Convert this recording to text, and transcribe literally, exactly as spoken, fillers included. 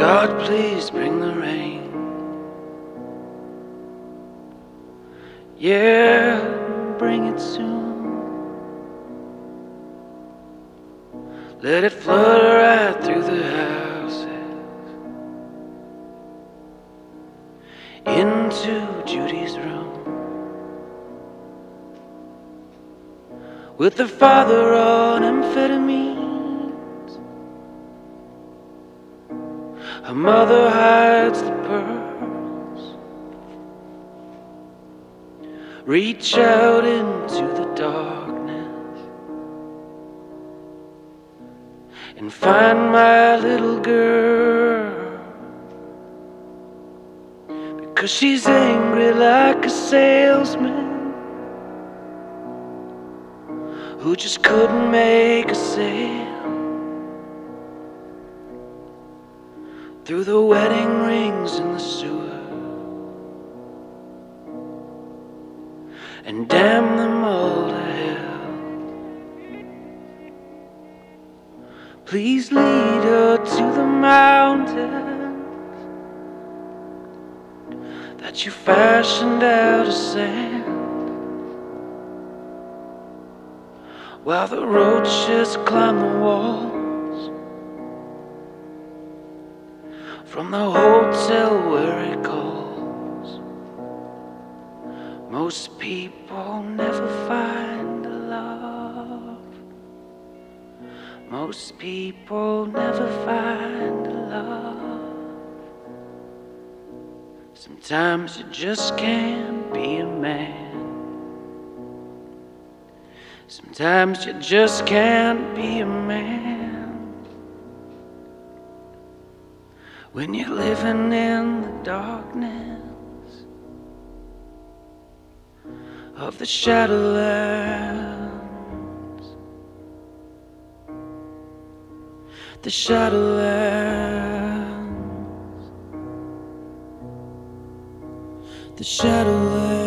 God, please bring the rain. Yeah, bring it soon. Let it flood right through the houses into Judy's room, with the father on amphetamines. Her mother hides the pearls. Reach out into the darkness and find my little girl, because she's angry like a salesman who just couldn't make a sale. Through the wedding rings in the sewer, and damn them all to hell. Please lead her to the mountains that you fashioned out of sand, while the roaches climb the walls from the hotel where it calls. Most people never find a love. Most people never find a love. Sometimes you just can't be a man. Sometimes you just can't be a man when you're living in the darkness of the Shadowlands, the Shadowlands, the Shadowlands.